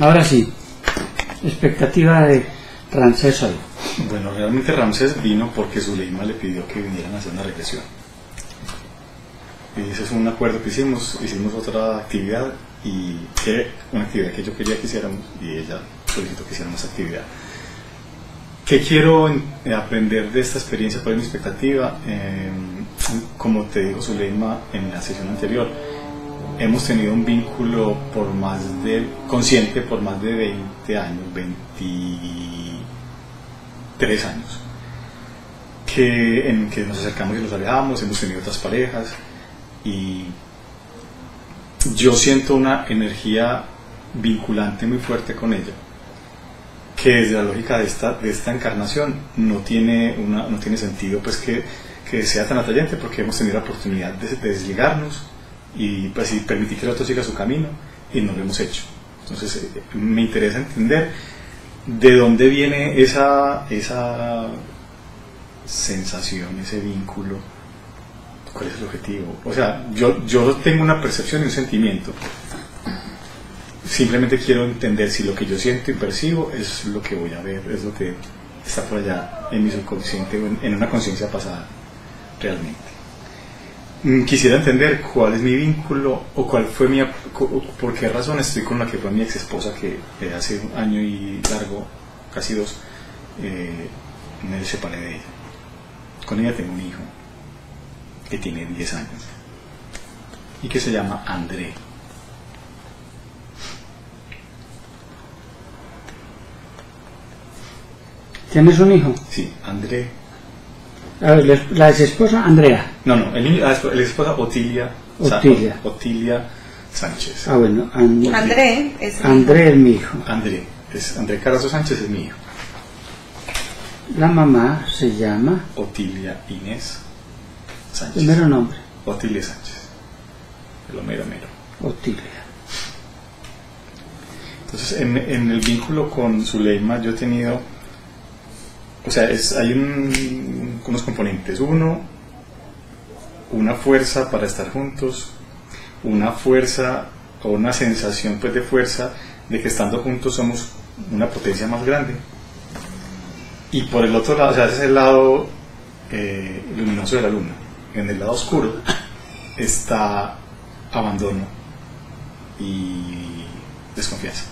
Ahora sí, expectativa de Ramsés hoy. Bueno, realmente Ramsés vino porque Zuleima le pidió que vinieran a hacer una regresión. Y ese es un acuerdo que hicimos otra actividad, y una actividad que yo quería que hiciéramos, y ella solicitó que hiciéramos actividad. ¿Qué quiero aprender de esta experiencia? ¿Cuál es mi expectativa? Como te dijo Zuleima en la sesión anterior, hemos tenido un vínculo consciente por más de 20 años, 23 años, en que nos acercamos y nos alejamos, hemos tenido otras parejas, y yo siento una energía vinculante muy fuerte con ella, que desde la lógica de esta encarnación no tiene sentido, pues que sea tan atrayente, porque hemos tenido la oportunidad de desligarnos y, pues, y permitir que el otro siga su camino, y no lo hemos hecho. Entonces me interesa entender de dónde viene esa sensación, ese vínculo, cuál es el objetivo. O sea, yo tengo una percepción y un sentimiento, simplemente quiero entender si lo que yo siento y percibo es lo que voy a ver, es lo que está por allá en mi subconsciente o en una conciencia pasada realmente. Quisiera entender cuál es mi vínculo, o cuál fue por qué razón estoy con la que fue mi ex esposa, que hace un año y largo, casi dos, me separé de ella. Con ella tengo un hijo que tiene 10 años y que se llama André. ¿Tienes un hijo? Sí, André. A ver, ¿la esposa Andrea? No, la esposa Otilia Sánchez. Ah, bueno, André es mi hijo. André Carrasco Sánchez es mi hijo. La mamá se llama Otilia Inés Sánchez. ¿El mero nombre? Otilia Sánchez. Lo mero. Otilia. Entonces, en el vínculo con Zuleima yo he tenido... O sea, hay unos componentes. Uno, una fuerza para estar juntos, una fuerza o una sensación, pues, de fuerza, de que estando juntos somos una potencia más grande. Y por el otro lado, o sea, ese es el lado luminoso de la luna. En el lado oscuro está abandono y desconfianza.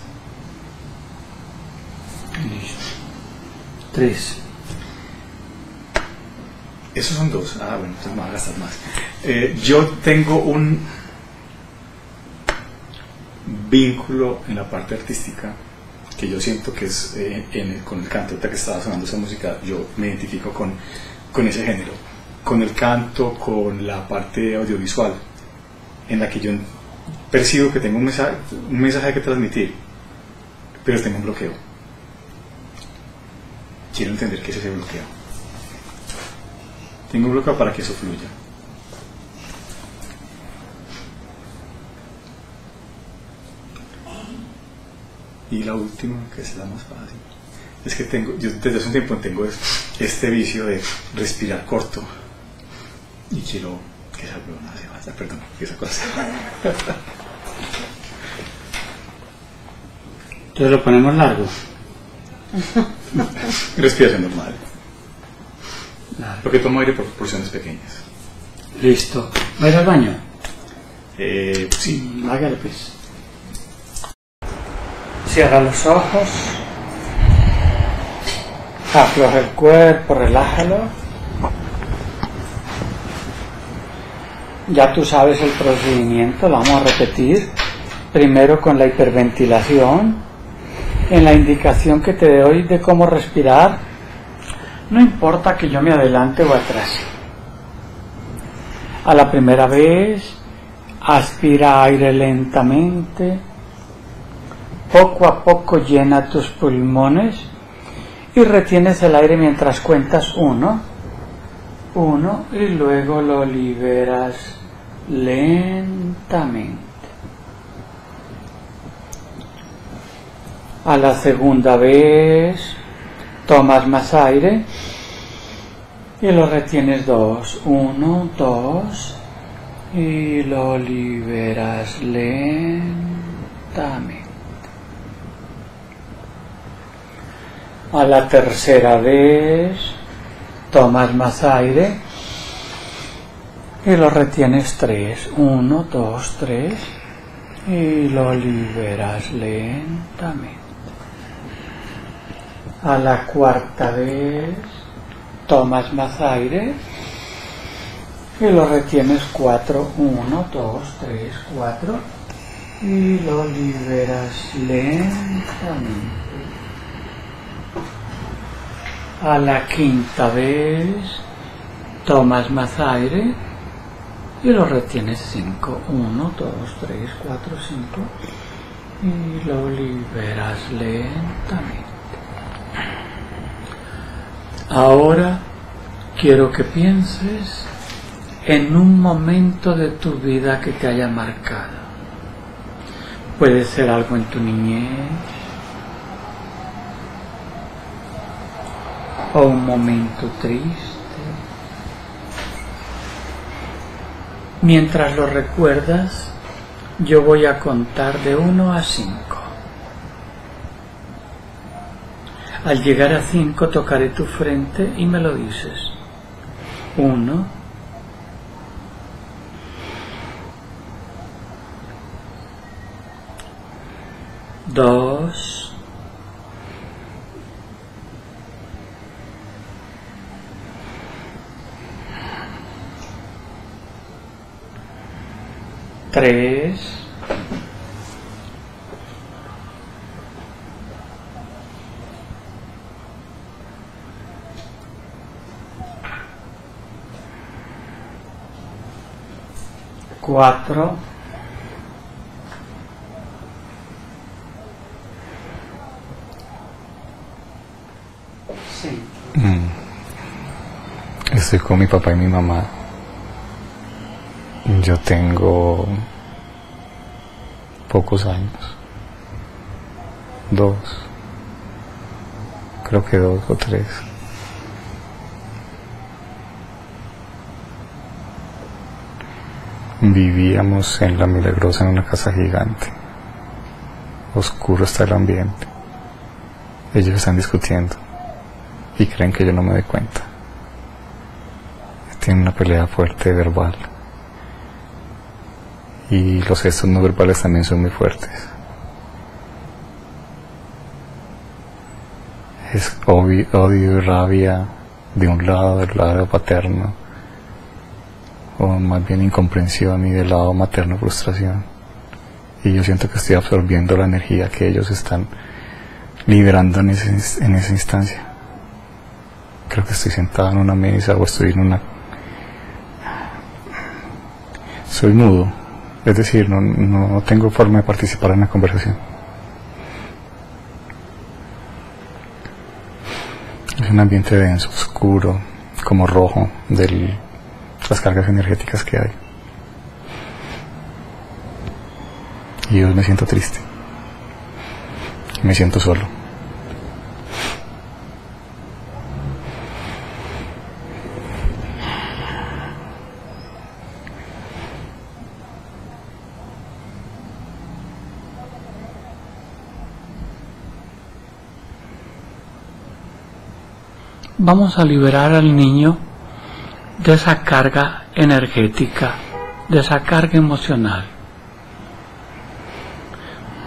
Tres. Esos son dos. Ah, bueno, entonces me voy a gastar más. Yo tengo un vínculo en la parte artística que yo siento que es con el canto. Ahorita que estaba sonando esa música, yo me identifico con ese género, con el canto, con la parte audiovisual, en la que yo percibo que tengo un mensaje que transmitir, pero tengo un bloqueo. Quiero entender que ese bloqueo. Tengo un bloqueo para que eso fluya. Y la última, que es la más fácil, es que yo desde hace un tiempo tengo este vicio de respirar corto, y quiero que esa cosa se vaya, perdón, que esa cosa se vaya. Entonces lo ponemos largo. Respiración normal, porque tomo aire por porciones pequeñas. Listo. ¿Va a ir al baño? Sí. Hágale, pues. Cierra los ojos, afloja el cuerpo, relájalo. Ya tú sabes el procedimiento, lo vamos a repetir. Primero con la hiperventilación. En la indicación que te doy de cómo respirar, no importa que yo me adelante o atrase. A la primera vez, aspira aire lentamente, poco a poco llena tus pulmones y retienes el aire mientras cuentas 1, 1 y luego lo liberas lentamente. A la segunda vez tomas más aire y lo retienes 2, 1, 2 y lo liberas lentamente. A la tercera vez tomas más aire y lo retienes 3, 1, 2, 3 y lo liberas lentamente. A la cuarta vez tomas más aire y lo retienes 4, 1, 2, 3, 4 y lo liberas lentamente. A la quinta vez tomas más aire y lo retienes 5, 1, 2, 3, 4, 5 y lo liberas lentamente. Ahora quiero que pienses en un momento de tu vida que te haya marcado. Puede ser algo en tu niñez, o un momento triste. Mientras lo recuerdas, yo voy a contar de 1 a 5. Al llegar a 5 tocaré tu frente y me lo dices. 1, 2, 3, 4, 5. Estoy con mi papá y mi mamá. Yo tengo pocos años, 2, creo que 2 o 3. Vivíamos en La Milagrosa, en una casa gigante, oscuro está el ambiente. Ellos están discutiendo y creen que yo no me doy cuenta. Tienen una pelea fuerte verbal. Y los gestos no verbales también son muy fuertes. Es odio y rabia de un lado, del lado paterno, o más bien incomprensión, y del lado materno frustración. Y yo siento que estoy absorbiendo la energía que ellos están liberando en esa instancia. Creo que estoy sentado en una mesa o estoy en una... Soy mudo. Es decir, no tengo forma de participar en la conversación. Es un ambiente denso, oscuro, como rojo, de las cargas energéticas que hay. Y yo me siento triste. Me siento solo. Vamos a liberar al niño de esa carga energética, de esa carga emocional.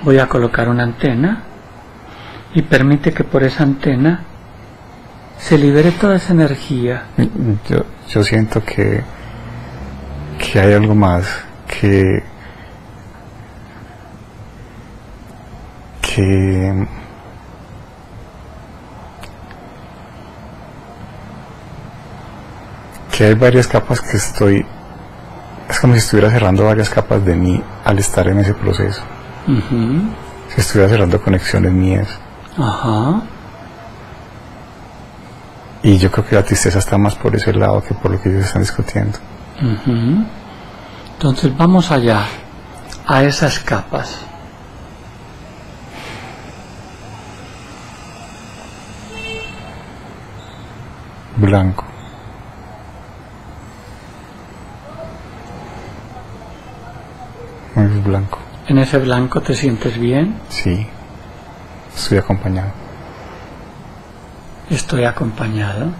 Voy a colocar una antena y permite que por esa antena se libere toda esa energía. Yo siento que hay algo más, que hay varias capas que estoy... Es como si estuviera cerrando varias capas de mí al estar en ese proceso. Si estuviera cerrando conexiones mías. Y yo creo que la tristeza está más por ese lado que por lo que ellos están discutiendo. Entonces vamos allá, a esas capas. Blanco. Es blanco. ¿En ese blanco te sientes bien? Sí, estoy acompañado. Estoy acompañado.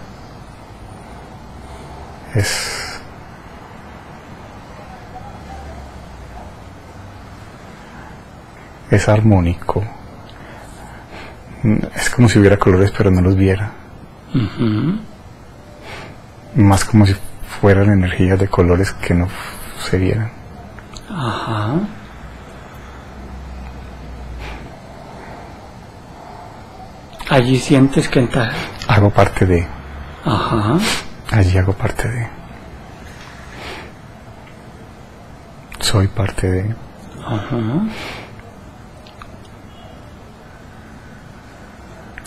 Es armónico. Es como si hubiera colores pero no los viera. Más como si fueran energías de colores que no se vieran. Ajá. Allí sientes que entras. Hago parte de. Ajá. Allí hago parte de. Soy parte de. Ajá.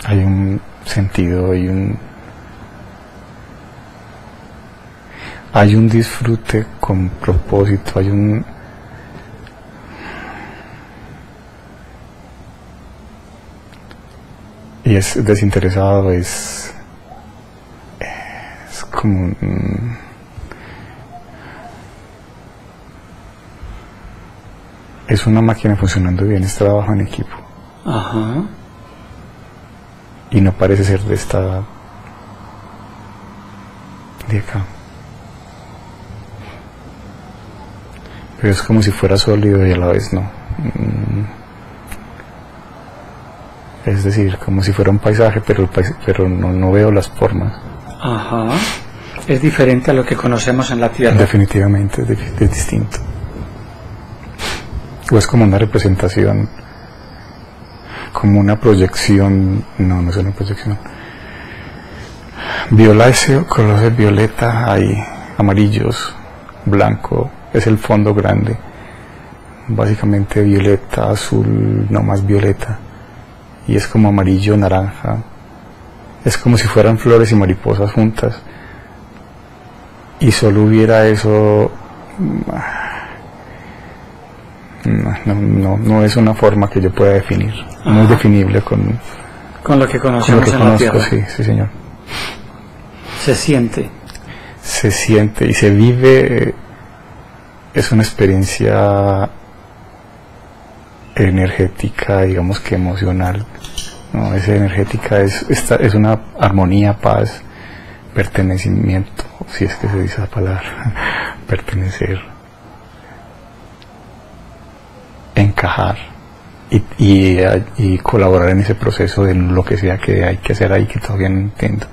Hay un sentido, hay un disfrute con propósito, y es desinteresado, es como es una máquina funcionando bien, es trabajo en equipo. Ajá. Y no parece ser de esta... de acá. Pero es como si fuera sólido y a la vez no. Es decir, como si fuera un paisaje, pero no veo las formas. Ajá. Es diferente a lo que conocemos en la Tierra. Definitivamente, es distinto. O es como una representación... como una proyección, no es una proyección. Violáceo, colores violeta, hay amarillos, blanco, es el fondo grande, básicamente violeta, azul, no más violeta, y es como amarillo, naranja, es como si fueran flores y mariposas juntas, y solo hubiera eso. No es una forma que yo pueda definir. Ajá. No es definible con lo que conocemos, en la Tierra. Sí, sí, señor. Se siente. Se siente y se vive. Es una experiencia energética, digamos que emocional. No, es energética, es una armonía, paz, pertenecimiento, si es que se dice la palabra, pertenecer. Encajar y colaborar en ese proceso de lo que sea que hay que hacer ahí, que todavía no entiendo.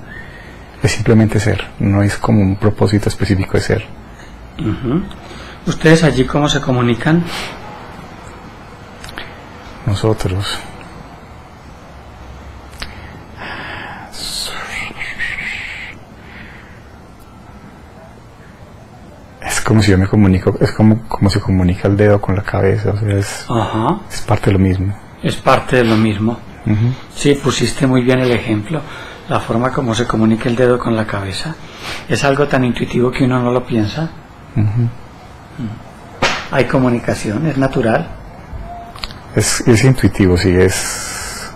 Es simplemente ser, no es como un propósito específico de ser. ¿Ustedes allí cómo se comunican? Nosotros como si yo me comunico, es como se comunica el dedo con la cabeza, o sea, es parte de lo mismo. Es parte de lo mismo. Sí, pusiste muy bien el ejemplo, la forma como se comunica el dedo con la cabeza. Es algo tan intuitivo que uno no lo piensa. Hay comunicación, es natural. Es intuitivo, sí, es...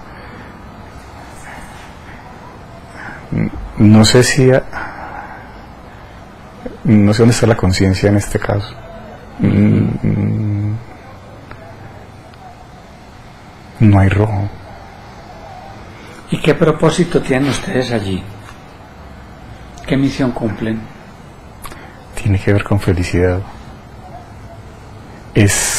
No sé si... No sé dónde está la conciencia en este caso. No hay rojo. ¿Y qué propósito tienen ustedes allí? ¿Qué misión cumplen? Tiene que ver con felicidad. Es...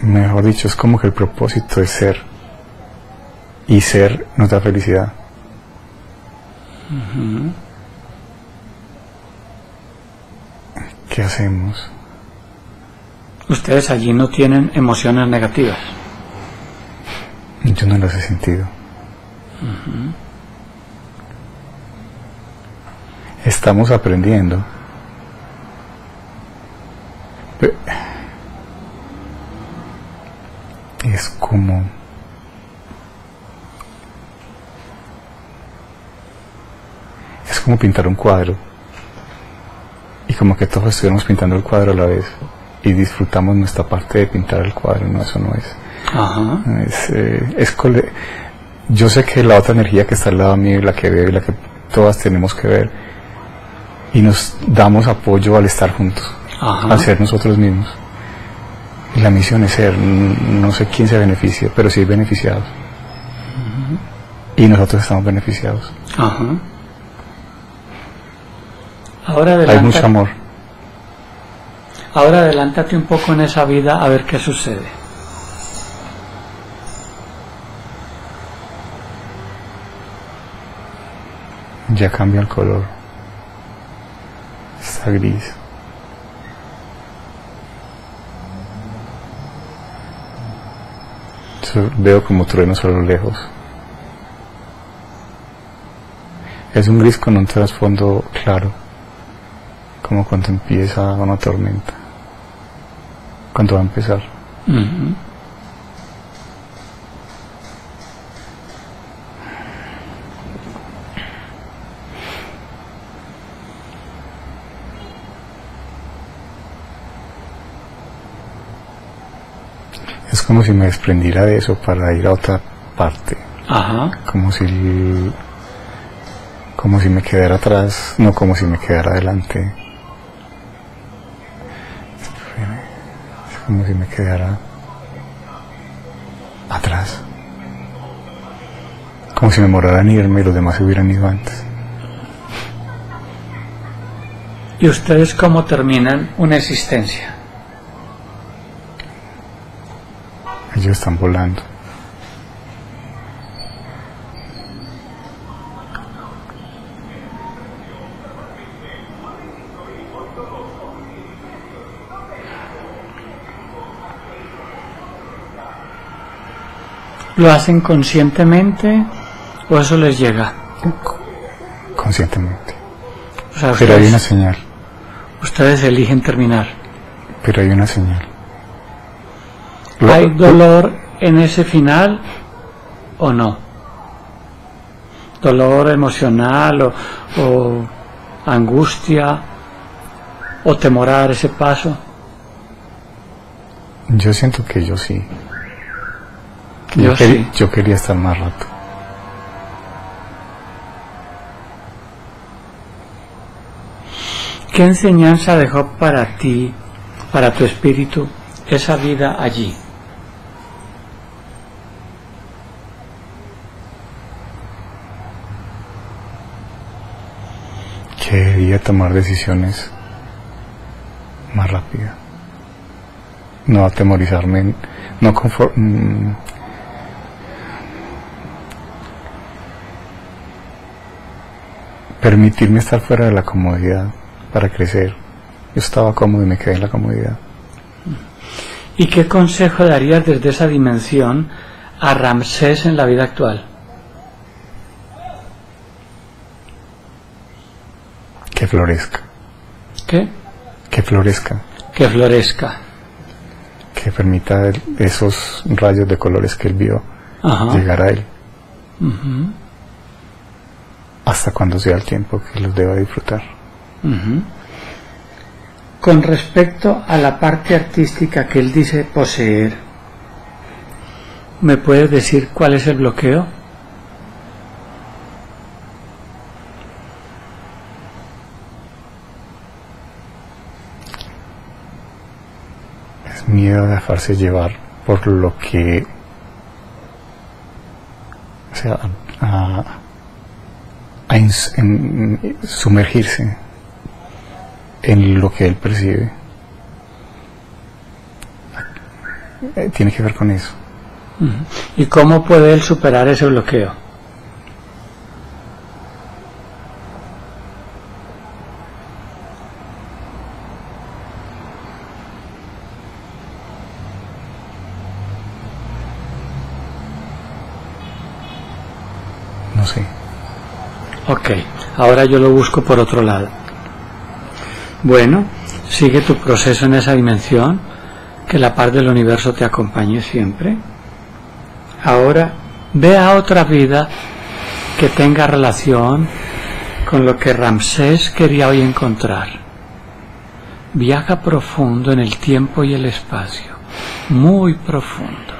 Mejor dicho, es como que el propósito es ser. Y ser nos da felicidad. ¿Qué hacemos? ¿Ustedes allí no tienen emociones negativas? Yo no las he sentido. Estamos aprendiendo. Es como... como pintar un cuadro, y como que todos estuviéramos pintando el cuadro a la vez y disfrutamos nuestra parte de pintar el cuadro. No, eso no es. Yo sé que la otra energía que está al lado mío y la que veo y la que todas tenemos que ver, y nos damos apoyo al estar juntos, al ser nosotros mismos. y la misión es ser, no sé quién se beneficia, pero sí beneficiados. Y nosotros estamos beneficiados. Ajá. Ahora hay mucho amor. Ahora adelántate un poco en esa vida a ver qué sucede. Ya cambia el color. Está gris. Veo como truenos a lo lejos. Es un gris con un trasfondo claro, como cuando empieza una tormenta, cuando va a empezar. Uh-huh. Es como si me desprendiera de eso para ir a otra parte. Ajá. Como si me quedara atrás, no como si me quedara adelante. Es como si me quedara atrás. Como si me moraran irme y los demás se hubieran ido antes. ¿Y ustedes cómo terminan una existencia? Ellos están volando. ¿Lo hacen conscientemente o eso les llega? Conscientemente. O sea, ustedes, pero hay una señal. Ustedes eligen terminar. Pero hay una señal. ¿Hay dolor en ese final o no? ¿Dolor emocional o angustia o temor a dar ese paso? Yo siento que yo sí. Yo quería estar más rato. ¿Qué enseñanza dejó para ti, para tu espíritu, esa vida allí? Quería tomar decisiones más rápidas, no atemorizarme, no conforme, permitirme estar fuera de la comodidad para crecer. Yo estaba cómodo y me quedé en la comodidad. ¿Y qué consejo darías desde esa dimensión a Ramsés en la vida actual? Que florezca. ¿Qué? Que florezca. Que florezca. Que permita esos rayos de colores que él vio, ajá, llegar a él. Uh-huh. Hasta cuando sea el tiempo que los deba disfrutar. Uh-huh. Con respecto a la parte artística que él dice poseer, ¿me puedes decir cuál es el bloqueo? Es miedo de dejarse llevar por lo que... O sea, sumergirse en lo que él percibe. Tiene que ver con eso. ¿Y cómo puede él superar ese bloqueo? No sé. Ok, ahora yo lo busco por otro lado. Bueno, sigue tu proceso en esa dimensión, que la paz del universo te acompañe siempre. Ahora, ve a otra vida que tenga relación con lo que Ramsés quería hoy encontrar. Viaja profundo en el tiempo y el espacio, muy profundo.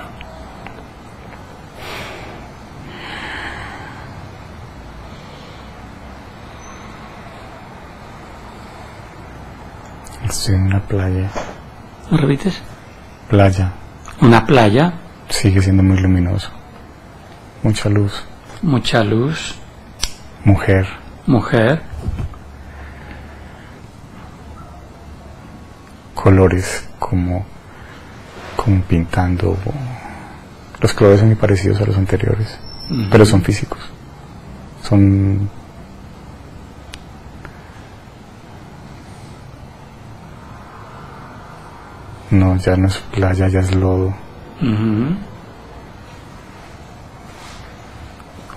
Estoy en una playa. ¿Lo repites? Playa. Una playa. Sigue siendo muy luminoso. Mucha luz. Mucha luz. Mujer. Mujer. Colores como pintando. Los colores son muy parecidos a los anteriores, pero son físicos. Son no, ya no es playa, ya es lodo.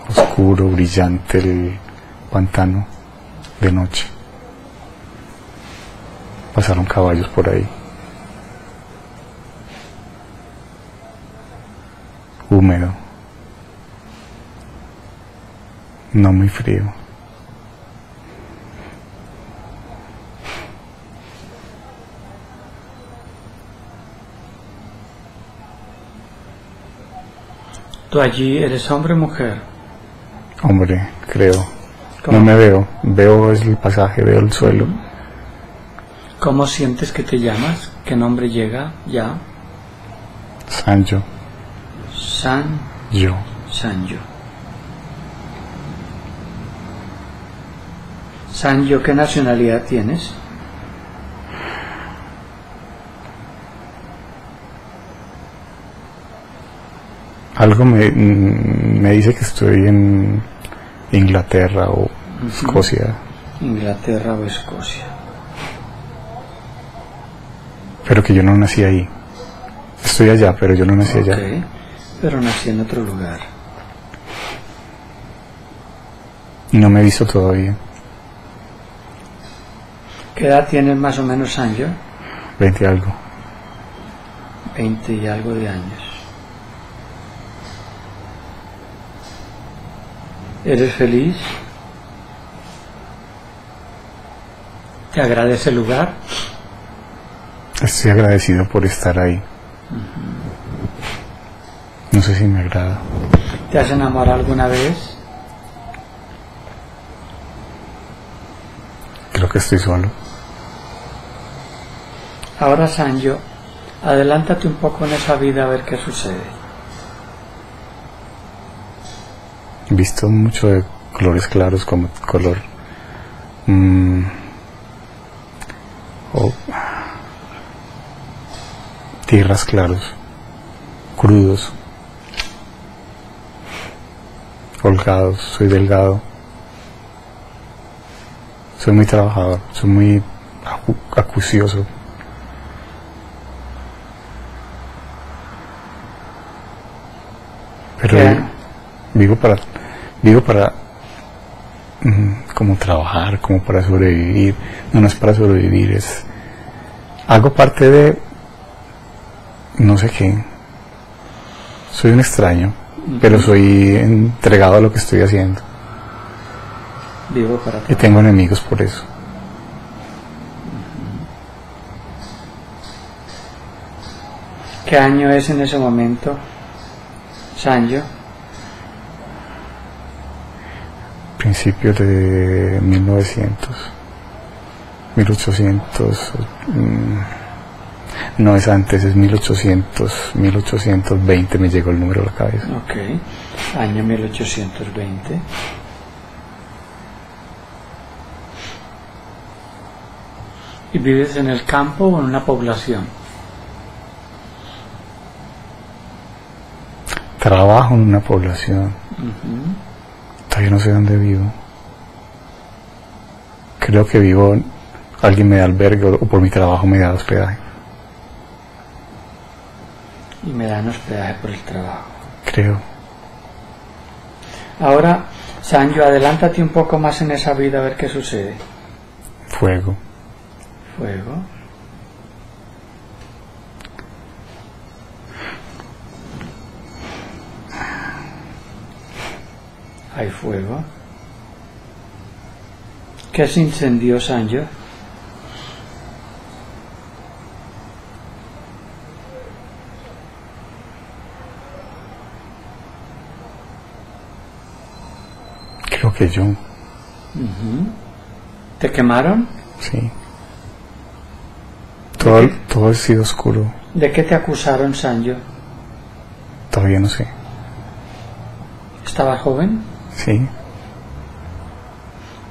Oscuro, brillante el pantano de noche. Pasaron caballos por ahí. Húmedo. No muy frío. ¿Tú allí eres hombre o mujer? Hombre, creo. ¿Cómo? No me veo. Veo el pasaje, veo el suelo. ¿Cómo sientes que te llamas? ¿Qué nombre llega ya? Sancho. Sancho. Sancho. Sancho, ¿qué nacionalidad tienes? Algo me dice que estoy en Inglaterra o Escocia. Inglaterra o Escocia. Pero que yo no nací ahí. Estoy allá, pero yo no nací allá. Pero nací en otro lugar. No me he visto todavía. ¿Qué edad tienes más o menos, Sancho? 20 y algo. 20 y algo de años. ¿Eres feliz? ¿Te agradece el lugar? Estoy agradecido por estar ahí. No sé si me agrada. ¿Te has enamorado alguna vez? Creo que estoy solo. Ahora, Sancho, adelántate un poco en esa vida a ver qué sucede. Visto mucho de colores claros, como color tierras claros, crudos, holgados. Soy delgado, soy muy trabajador, soy muy acucioso. Pero vivo para como trabajar, como para sobrevivir. No es para sobrevivir, es hago parte de no sé qué. Soy un extraño, pero soy entregado a lo que estoy haciendo. Vivo para trabajar. Y tengo enemigos por eso. ¿Qué año es en ese momento, Sancho? Principios de 1800, no es antes, es 1800, 1820 me llegó el número a la cabeza. Ok, año 1820. ¿Y vives en el campo o en una población? Trabajo en una población. Yo no sé dónde vivo. Creo que vivo, alguien me da albergue o por mi trabajo me da hospedaje. Y me dan hospedaje por el trabajo. Creo. Ahora, Sancho, adelántate un poco más en esa vida a ver qué sucede. Fuego. Fuego. Hay fuego. ¿Qué se incendió, Sancho? Creo que yo. ¿Te quemaron? Sí. Todo ha sido oscuro. ¿De qué te acusaron, Sancho? Todavía no sé. ¿Estabas joven? Sí.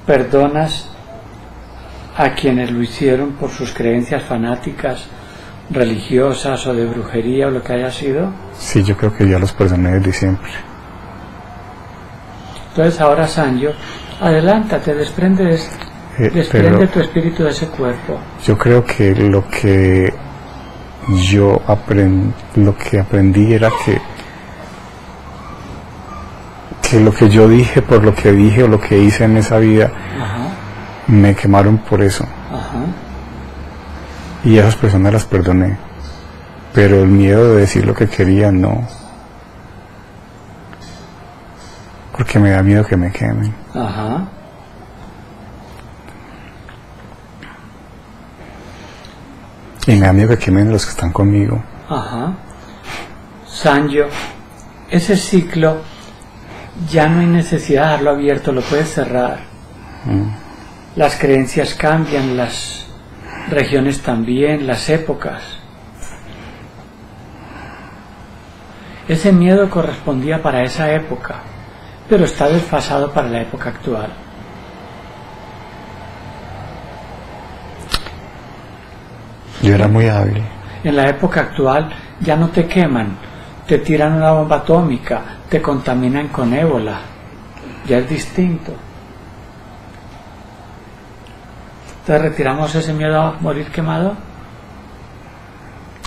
¿Perdonas a quienes lo hicieron por sus creencias fanáticas, religiosas o de brujería o lo que haya sido? Sí, yo creo que ya los perdoné desde siempre. Entonces ahora, Sancho, adelántate, desprende tu espíritu de ese cuerpo. Yo creo que lo que yo aprendí era que lo que yo dije, por lo que dije o lo que hice en esa vida, ajá, me quemaron por eso. Ajá. Y a esas personas las perdoné, pero el miedo de decir lo que quería no, porque me da miedo que me quemen. Ajá. Y me da miedo que quemen los que están conmigo. Ajá. Sancho, ese ciclo ya no hay necesidad de dejarlo abierto, lo puedes cerrar. Mm. Las creencias cambian, las regiones también, las épocas. Ese miedo correspondía para esa época, pero está desfasado para la época actual. Yo era muy hábil. En la época actual ya no te queman, te tiran una bomba atómica, te contaminan con ébola. Ya es distinto. Entonces, ¿retiramos ese miedo a morir quemado?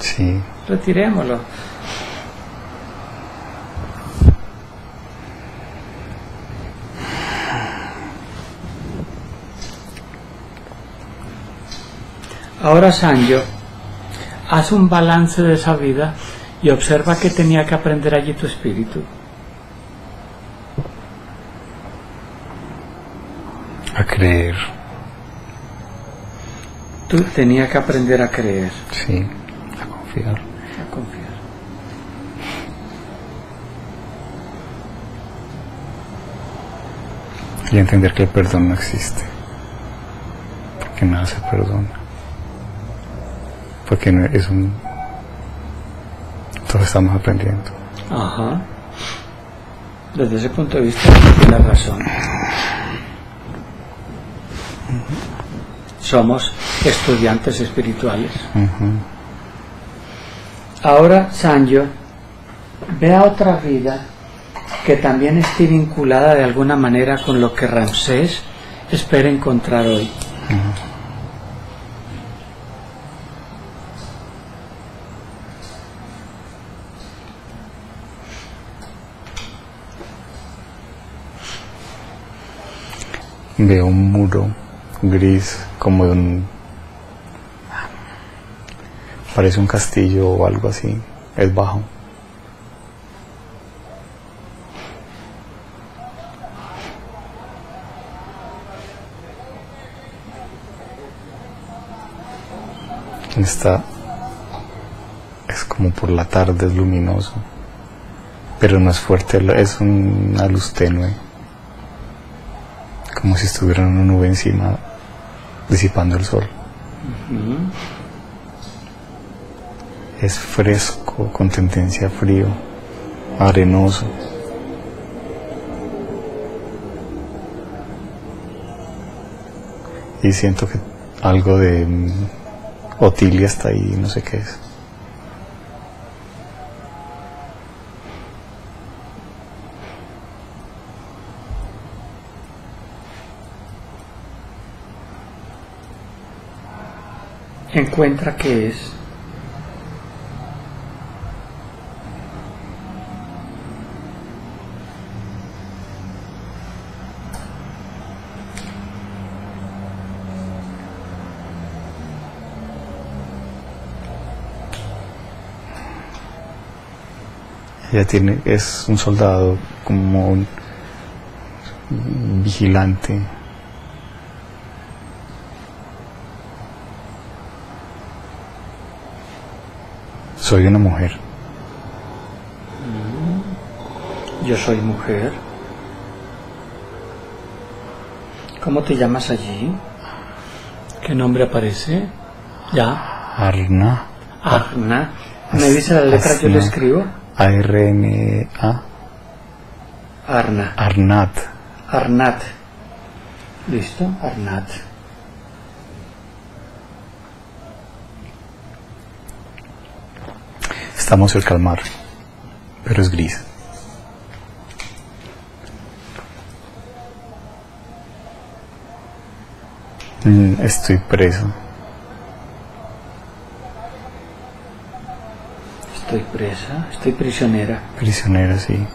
Sí. Retirémoslo. Ahora, Sancho, haz un balance de esa vida y observa qué tenía que aprender allí tu espíritu. A creer. Tú tenías que aprender a creer. Sí, a confiar. A confiar. Y entender que el perdón no existe, porque nada se perdona. Porque es un... Todos estamos aprendiendo. Ajá. Desde ese punto de vista tienes razón. Uh-huh. Somos estudiantes espirituales. Uh-huh. Ahora, Sancho, vea otra vida que también esté vinculada de alguna manera con lo que Ramsés espera encontrar hoy. Uh-huh. Veo un muro gris, como de un... parece un castillo o algo así, es bajo. Está... es como por la tarde, es luminoso, pero no es fuerte, es una luz tenue, como si estuviera una nube encima disipando el sol. Uh-huh. Es fresco, con tendencia a frío, arenoso. Y siento que algo de Otilia está ahí, no sé qué es. Encuentra qué es. Ella tiene, es un soldado, como un vigilante. Soy una mujer. Yo soy mujer. ¿Cómo te llamas allí? ¿Qué nombre aparece? Ya. Arnat. Arnat. ¿Me dice la letra que yo le escribo? A-R-N-A. Arnat. Arnat. Arnat. Listo, Arnat. Estamos cerca al mar, pero es gris. Estoy preso. Estoy presa, estoy prisionera. Prisionera, sí.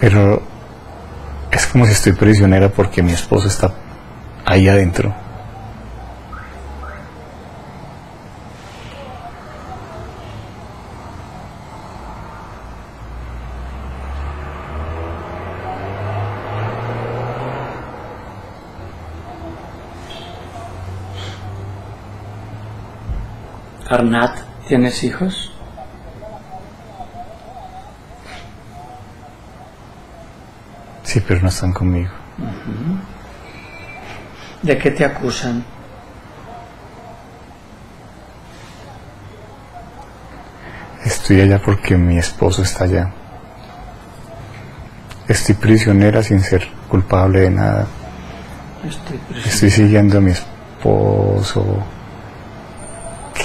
Pero es como si estoy prisionera porque mi esposo está ahí adentro. Arnat, ¿tienes hijos? Sí, pero no están conmigo. ¿De qué te acusan? Estoy allá porque mi esposo está allá. Estoy prisionera sin ser culpable de nada. Estoy siguiendo a mi esposo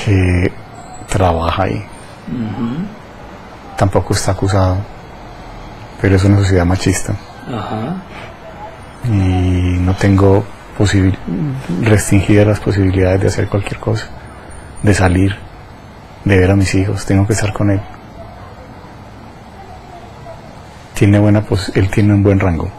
que trabaja ahí. Tampoco está acusado, pero es una sociedad machista. Y no tengo restringidas las posibilidades de hacer cualquier cosa, de salir, de ver a mis hijos. Tengo que estar con él. Él tiene un buen rango.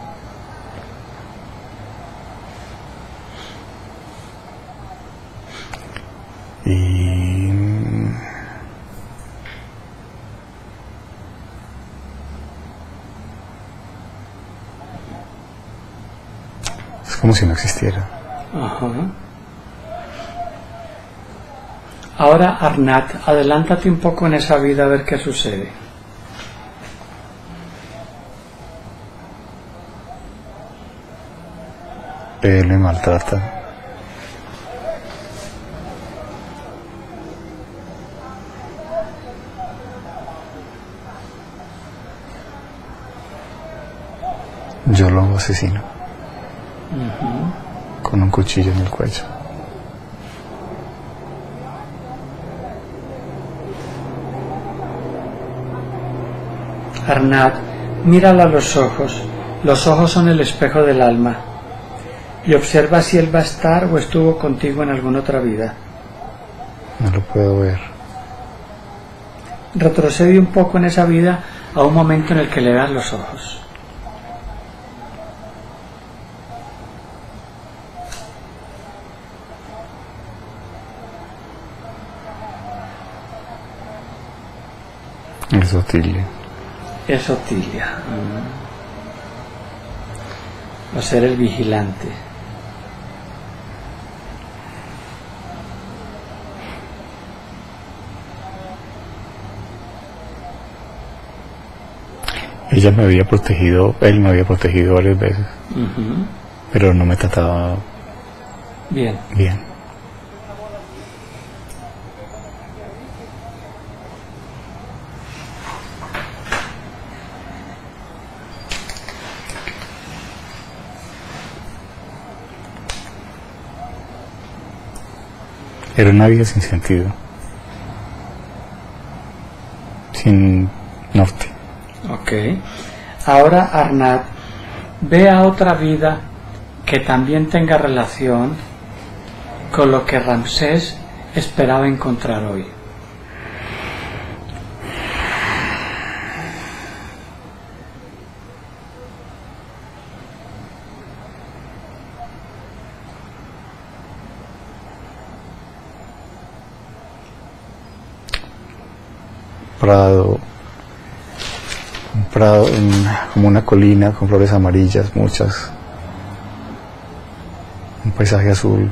Como si no existiera. Ahora, Arnat, adelántate un poco en esa vida a ver qué sucede. Él me maltrata. Yo lo asesino. Con un cuchillo en el cuello. Arnat, mírala a los ojos. Los ojos son el espejo del alma. Y observa si él va a estar o estuvo contigo en alguna otra vida. No lo puedo ver. Retrocede un poco en esa vida a un momento en el que le veas los ojos. Es Otilia. Es Otilia. Va a ser el vigilante. Ella me había protegido, él me había protegido varias veces. Pero no me trataba bien. Era una vida sin sentido, sin norte. Ahora, Arnat, ve a otra vida que también tenga relación con lo que Ramsés esperaba encontrar hoy. Un prado, como una colina con flores amarillas, muchas, un paisaje azul,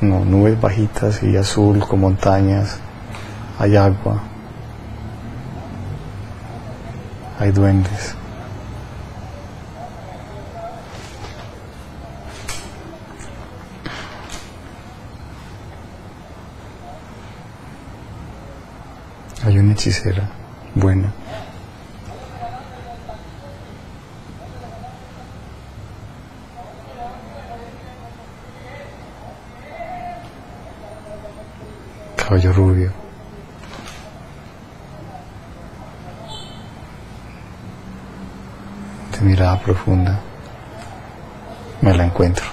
nubes bajitas y azul con montañas, hay agua, hay duendes. Hay una hechicera buena. Cabello rubio. De mirada profunda. Me la encuentro.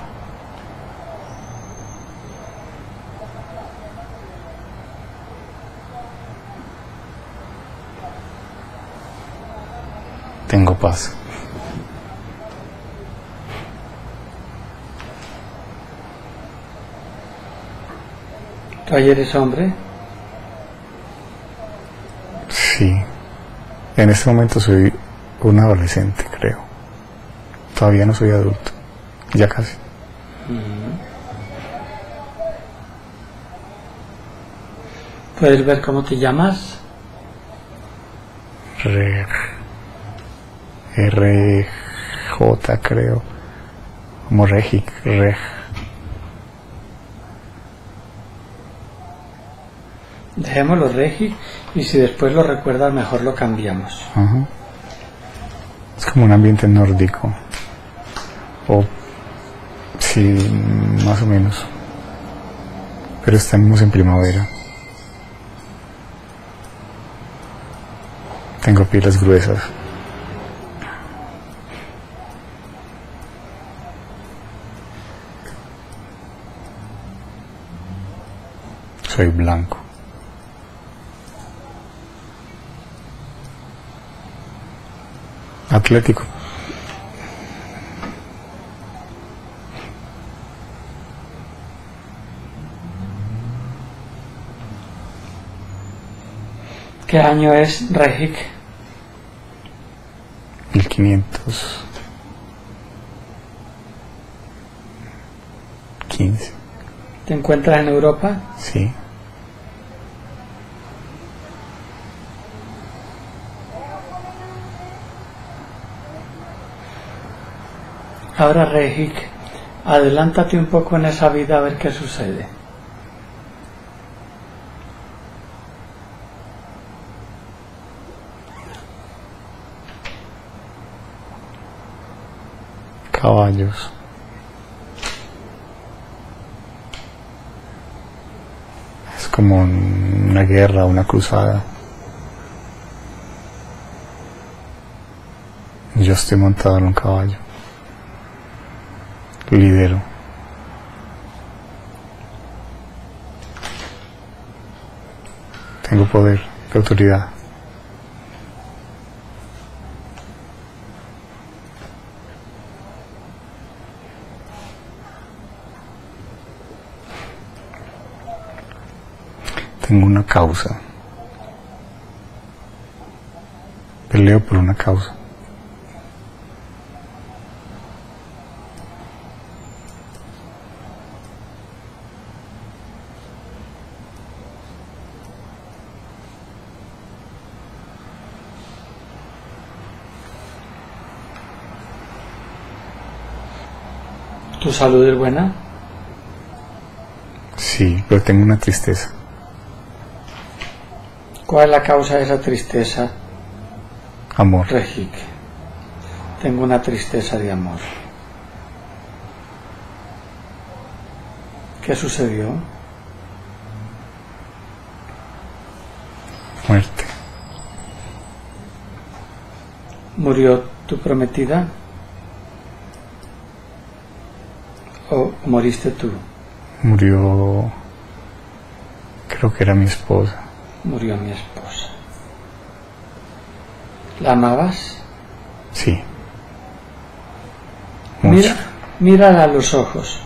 Tengo paz. ¿Tú ayer eres hombre? Sí. En este momento soy un adolescente, creo. Todavía no soy adulto. Ya casi. ¿Puedes ver cómo te llamas? RJ, creo. Como Regic, Reg. Dejémoslo Regic y si después lo recuerdas mejor lo cambiamos. Ajá. Es como un ambiente nórdico. O sí, más o menos. Pero estamos en primavera. Tengo pieles gruesas. Soy blanco. Atlético. ¿Qué año es Regic? 1515. ¿Te encuentras en Europa? Sí. Ahora Regic, adelántate un poco en esa vida a ver qué sucede. Caballos. Es como una guerra, una cruzada. Yo estoy montado en un caballo. Lidero. Tengo poder, autoridad. Tengo una causa. Peleo por una causa. ¿Tu salud es buena? Sí, pero tengo una tristeza. ¿Cuál es la causa de esa tristeza? Amor. Regic. Tengo una tristeza de amor. ¿Qué sucedió? Muerte. ¿Murió tu prometida? ¿O moriste tú? Murió... creo que era mi esposa. Murió mi esposa. ¿La amabas? Sí. Mucho. Mírala a los ojos.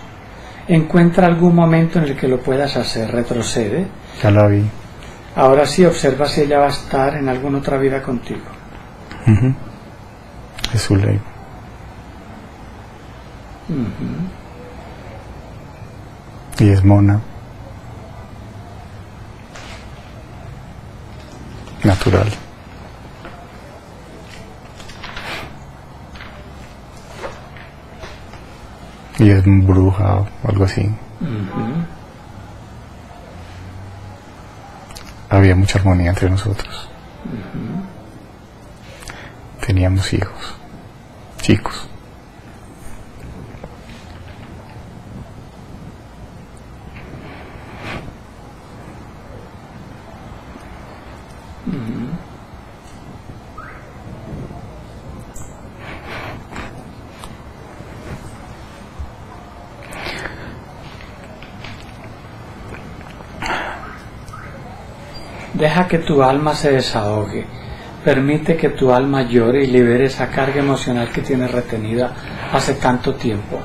Encuentra algún momento en el que lo puedas hacer. Retrocede. Ya la vi. Ahora sí, observa si ella va a estar en alguna otra vida contigo. Uh-huh. Es su ley. Uh-huh. Y es mona. Natural. Y es bruja o algo así. Uh-huh. había mucha armonía entre nosotros. Uh-huh. Teníamos hijos, chicos. Deja que tu alma se desahogue, permite que tu alma llore y libere esa carga emocional que tienes retenida hace tanto tiempo.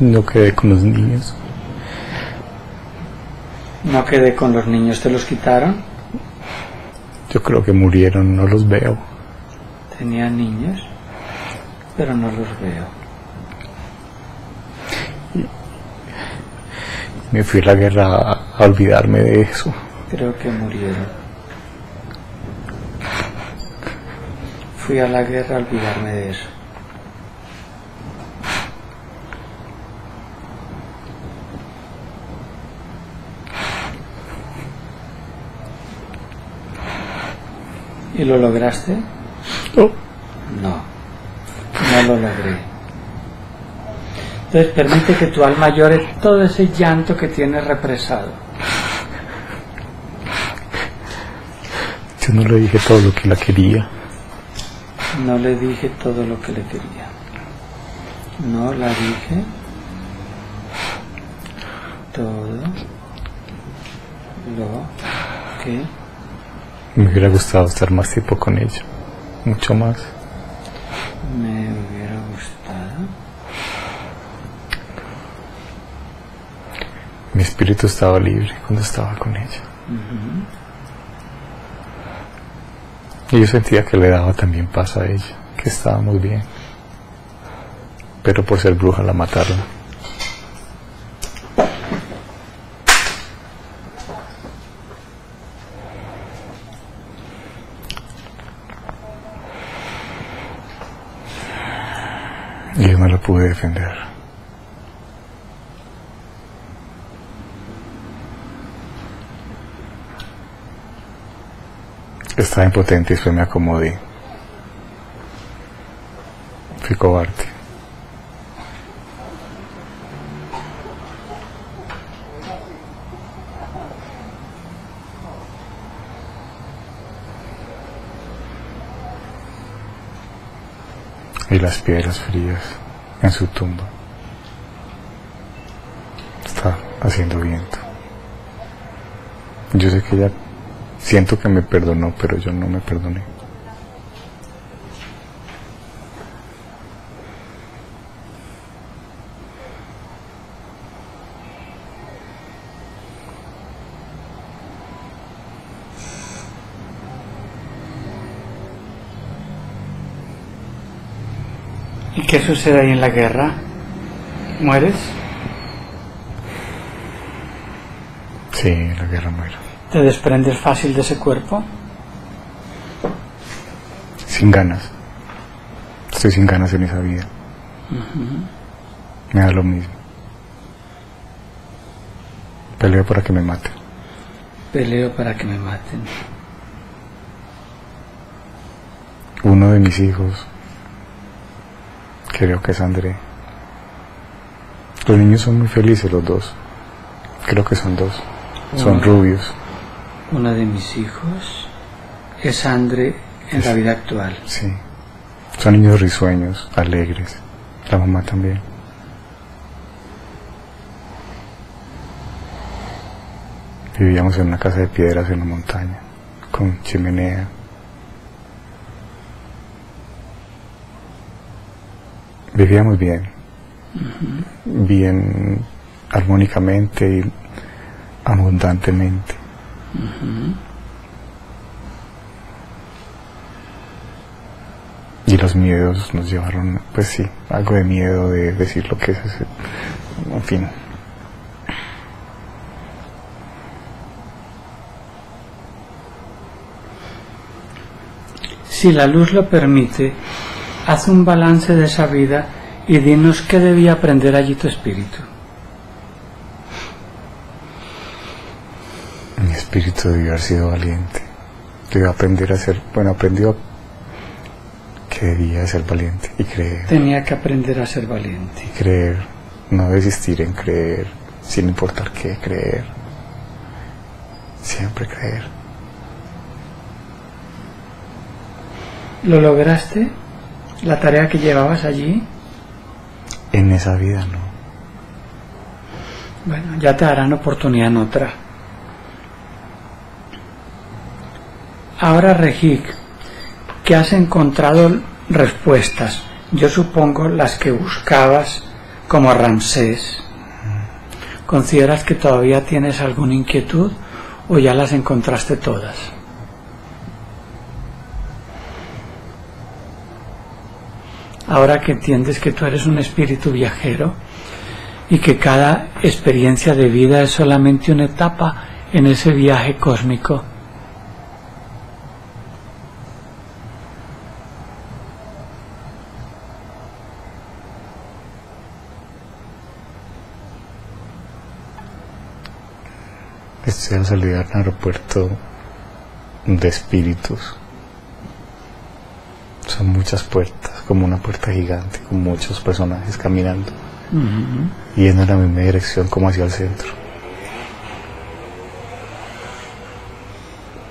No quedé con los niños. No quedé con los niños, ¿te los quitaron? Yo creo que murieron, no los veo. Tenía niños, pero no los veo. Me fui a la guerra a olvidarme de eso. Creo que murieron. Fui a la guerra a olvidarme de eso. ¿Y lo lograste? No. No lo logré. Entonces permite que tu alma llore todo ese llanto que tienes represado. Yo no le dije todo lo que la quería. No le dije todo lo que le quería. No la dije todo lo que... Me hubiera gustado estar más tiempo con ella. Mucho más. Me hubiera gustado... Mi espíritu estaba libre cuando estaba con ella. Uh-huh. Y yo sentía que le daba también paz a ella, que estábamos bien. Pero por ser bruja la mataron. Y yo no la pude defender. Estaba impotente y después me acomodé. Fui cobarde. Y las piedras frías en su tumba. Está haciendo viento. Yo sé que ella... Siento que me perdonó, pero yo no me perdoné. ¿Y qué sucede ahí en la guerra? ¿Mueres? Sí, en la guerra muero. ¿Te desprendes fácil de ese cuerpo? Sin ganas. Estoy sin ganas en esa vida. Uh-huh. Me da lo mismo. Peleo para que me maten. Peleo para que me maten. Uno de mis hijos, creo que es André. Los niños son muy felices los dos. Creo que son dos. Son rubios. Una de mis hijos es André en la vida actual. Sí. Son niños risueños, alegres. La mamá también. Vivíamos en una casa de piedras en la montaña, con chimenea. Vivíamos bien. Uh-huh. Bien armónicamente y abundantemente. Uh-huh. Y los miedos nos llevaron, pues sí, algo de miedo de decir lo que es ese, en fin. Si la luz lo permite, haz un balance de esa vida y dinos qué debía aprender allí tu espíritu. espíritu debió haber sido valiente. Debió aprender a ser, bueno, aprendió que debía ser valiente y creer. Tenía que aprender a ser valiente. Y creer, no desistir en creer, sin importar qué, creer. Siempre creer. ¿Lo lograste? ¿La tarea que llevabas allí? En esa vida no. Bueno, ya te darán oportunidad en otra. Ahora, Regic, ¿qué has encontrado respuestas? Yo supongo las que buscabas como Ramsés. ¿Consideras que todavía tienes alguna inquietud o ya las encontraste todas? Ahora que entiendes que tú eres un espíritu viajero y que cada experiencia de vida es solamente una etapa en ese viaje cósmico. Estoy al salir al aeropuerto de espíritus. Son muchas puertas, como una puerta gigante, con muchos personajes caminando, yendo en la misma dirección como hacia el centro.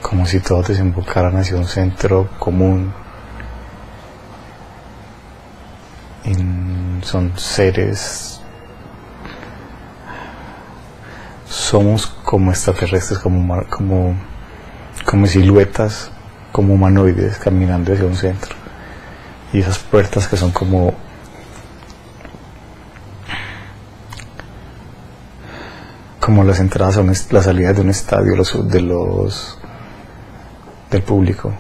Como si todos desembocaran hacia un centro común. Y son seres... Somos como extraterrestres, como siluetas, como humanoides caminando hacia un centro. Y esas puertas que son como... como las entradas, las salidas de un estadio, del público.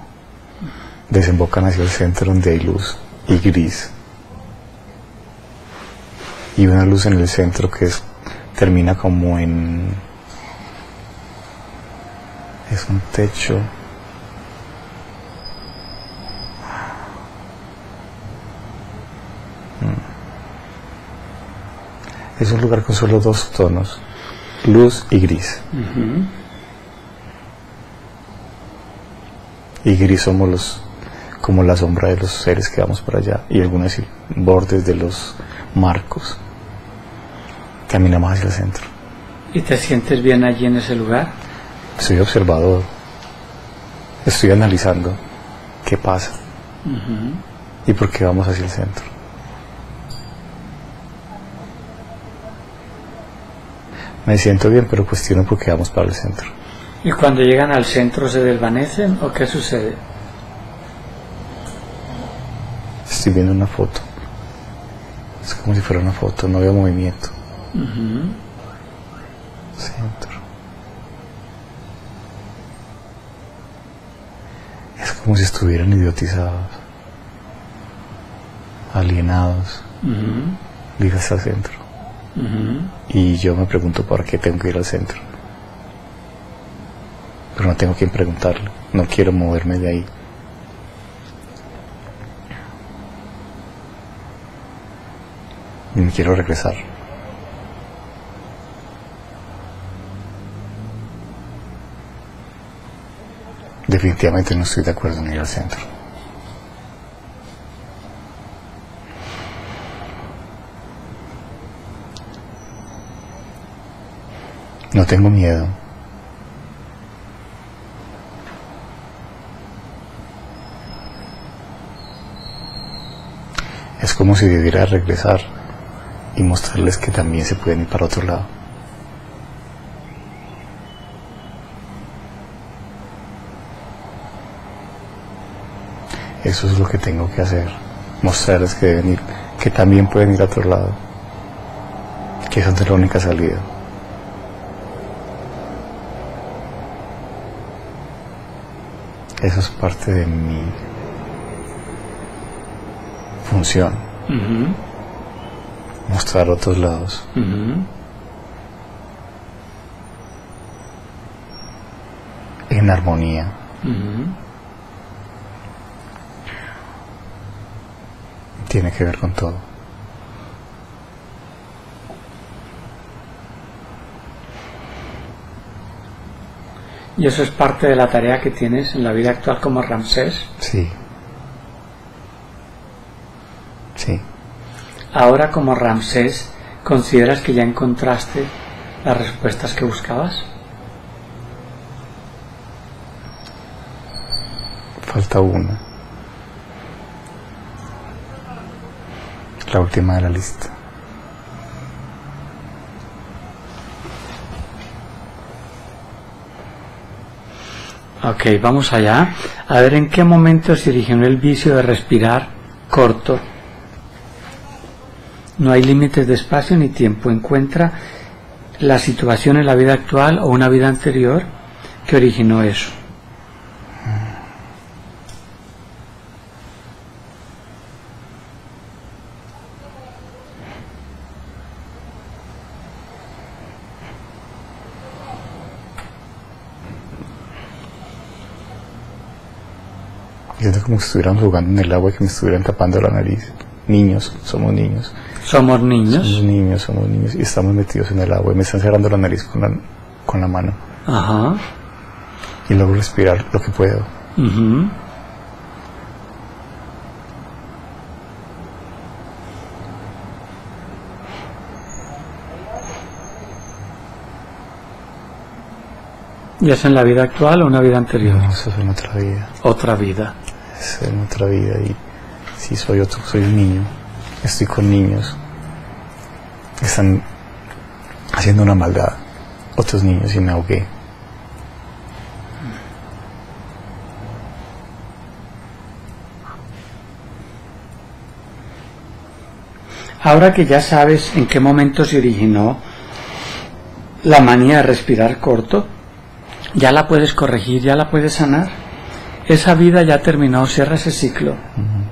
Desembocan hacia el centro donde hay luz y gris. Y una luz en el centro que es, termina como en... es un techo... Es un lugar con solo dos tonos, luz y gris. Y gris somos como la sombra de los seres que vamos para allá, y algunos bordes de los marcos. Caminamos hacia el centro. ¿Y te sientes bien allí en ese lugar? Soy observador. Estoy analizando qué pasa y por qué vamos hacia el centro. Me siento bien, pero cuestiono por qué vamos para el centro. ¿Y cuando llegan al centro se desvanecen o qué sucede? Estoy viendo una foto. Es como si fuera una foto, no veo movimiento. Centro. Es como si estuvieran idiotizados, alienados. Vives al centro. Y yo me pregunto por qué tengo que ir al centro, pero no tengo quien preguntarlo, no quiero moverme de ahí. Y me quiero regresar. Definitivamente no estoy de acuerdo en ir al centro. No tengo miedo. Es como si debiera regresar y mostrarles que también se pueden ir para otro lado. Eso es lo que tengo que hacer, mostrarles que deben ir, que también pueden ir a otro lado, que esa es la única salida. Eso es parte de mi función, mostrar otros lados. En armonía. Tiene que ver con todo. Y eso es parte de la tarea que tienes en la vida actual como Ramsés. Sí. Sí. Ahora como Ramsés, ¿consideras que ya encontraste las respuestas que buscabas? Falta una. La última de la lista. Ok, vamos allá. A ver en qué momento se originó el vicio de respirar corto. No hay límites de espacio ni tiempo. Encuentra la situación en la vida actual o una vida anterior que originó eso. Siento como si estuvieran jugando en el agua y que me estuvieran tapando la nariz. Niños, somos niños. ¿Somos niños? Somos niños, somos niños. Y estamos metidos en el agua y me están cerrando la nariz con la mano. Ajá. Y luego respirar lo que puedo. Uh-huh. ¿Y es en la vida actual o una vida anterior? No, eso es en otra vida. ¿Otra vida? Es en otra vida y... Sí, soy un niño, estoy con niños, están haciendo una maldad, otros niños, y me ahogué. Ahora que ya sabes en qué momento se originó la manía de respirar corto, ya la puedes corregir, ya la puedes sanar. Esa vida ya terminó, cierra ese ciclo. Uh-huh.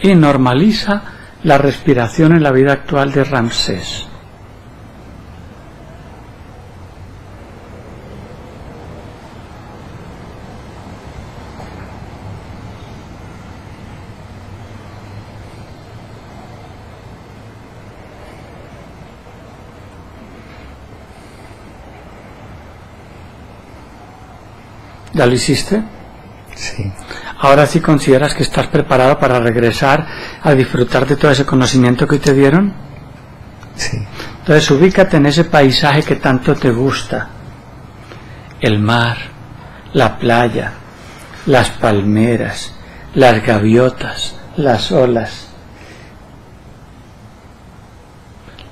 Y normaliza la respiración en la vida actual de Ramsés. ¿Ya lo hiciste? Sí. Ahora sí consideras que estás preparado para regresar a disfrutar de todo ese conocimiento que te dieron. Sí. Entonces ubícate en ese paisaje que tanto te gusta. El mar, la playa, las palmeras, las gaviotas, las olas.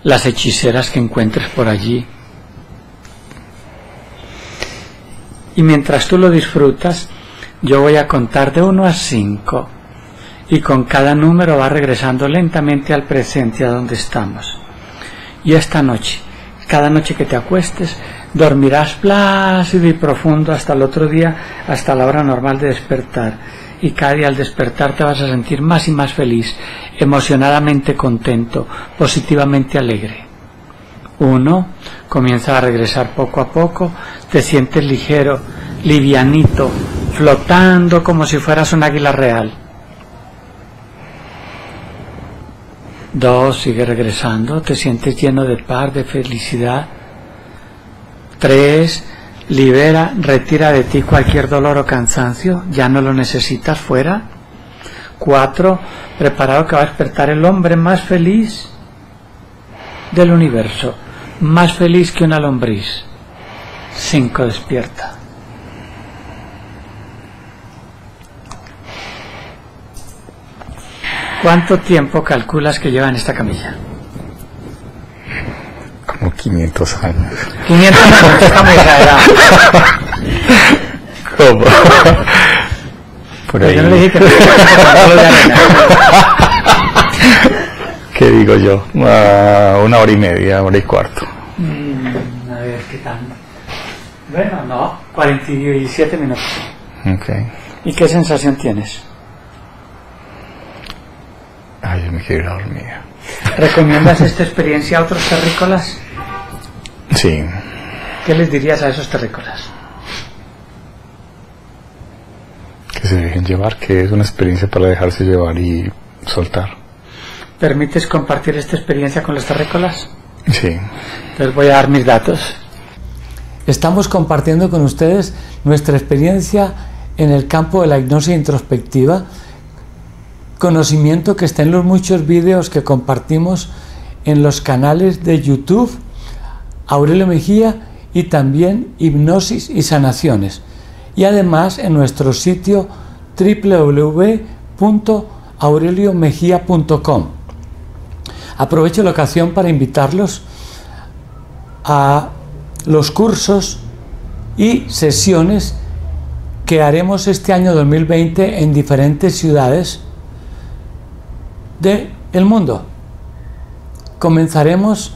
Las hechiceras que encuentres por allí. Y mientras tú lo disfrutas, yo voy a contar de 1 a 5 y con cada número va regresando lentamente al presente, a donde estamos. Y esta noche, cada noche que te acuestes, dormirás plácido y profundo hasta el otro día, hasta la hora normal de despertar. Y cada día al despertar te vas a sentir más y más feliz, emocionadamente contento, positivamente alegre. 1, comienza a regresar poco a poco, te sientes ligero, livianito, flotando como si fueras un águila real. 2, sigue regresando, te sientes lleno de paz, de felicidad. 3, libera, retira de ti cualquier dolor o cansancio, ya no lo necesitas, fuera. 4, preparado que va a despertar el hombre más feliz del universo, más feliz que una lombriz. 5, despierta. ¿Cuánto tiempo calculas que lleva en esta camilla? Como 500 años. 500 años, está muy exagerado. ¿Cómo? Por ahí. Yo no le dije que no de arena. ¿Qué digo yo? 1 hora y media, 1 hora y cuarto. A ver, ¿qué tal? Bueno, no, 47 minutos. Ok. ¿Y qué sensación tienes? Ay, yo me quiero ir a dormir. ¿Recomiendas esta experiencia a otros terrícolas? Sí. ¿Qué les dirías a esos terrícolas? Que que se dejen llevar, que es una experiencia para dejarse llevar y soltar. ¿Permites compartir esta experiencia con los terrícolas? Sí. Entonces voy a dar mis datos. Estamos compartiendo con ustedes nuestra experiencia en el campo de la hipnosis introspectiva, conocimiento que está en los muchos vídeos que compartimos en los canales de YouTube, Aurelio Mejía, y también Hipnosis y Sanaciones, y además en nuestro sitio www.aureliomejia.com. Aprovecho la ocasión para invitarlos a los cursos y sesiones que haremos este año 2020 en diferentes ciudades del mundo. Comenzaremos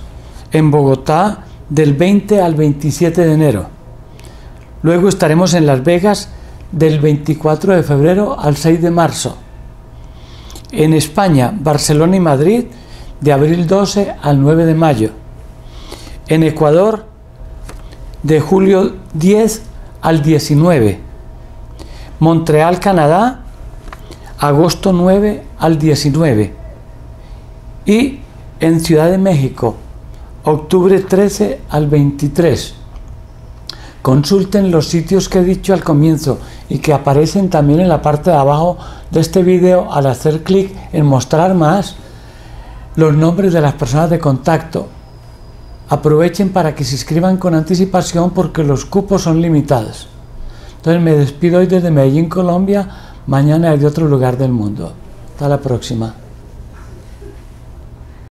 en Bogotá del 20 al 27 de enero. Luego estaremos en Las Vegas del 24 de febrero al 6 de marzo. En España, Barcelona y Madrid de abril 12 al 9 de mayo. En Ecuador, de julio 10 al 19. Montreal, Canadá, agosto 9 al 19. Y en Ciudad de México, octubre 13 al 23. Consulten los sitios que he dicho al comienzo y que aparecen también en la parte de abajo de este video al hacer clic en mostrar más, los nombres de las personas de contacto. Aprovechen para que se inscriban con anticipación porque los cupos son limitados. Entonces me despido hoy desde Medellín, Colombia, mañana de otro lugar del mundo. Hasta la próxima.